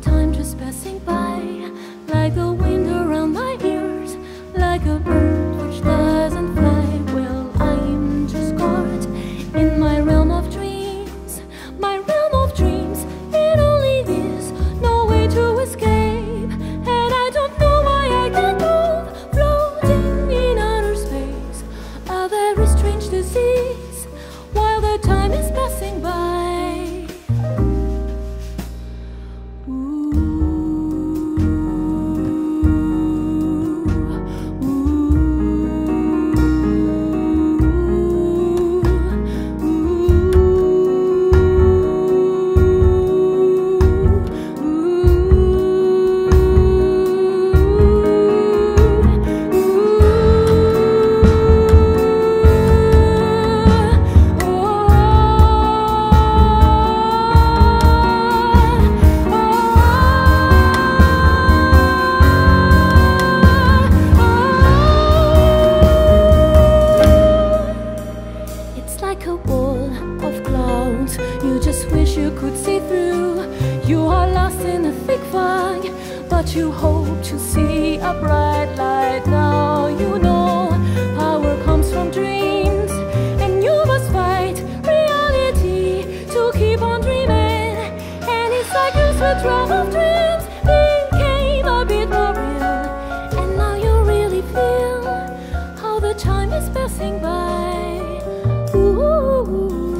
Time just passing by, like the wind around my ears, like a bird which doesn't fly. Well, I'm just caught in my realm of dreams, my realm of dreams. It only is no way to escape, and I don't know why I can't move, floating in outer space, a very strange disease, while the time is passing by. You just wish you could see through. You are lost in a thick fog, but you hope to see a bright light. Now you know power comes from dreams, and you must fight reality to keep on dreaming. And it's like this withdrawal of dreams became a bit more real, and now you really feel how the time is passing by. Ooh.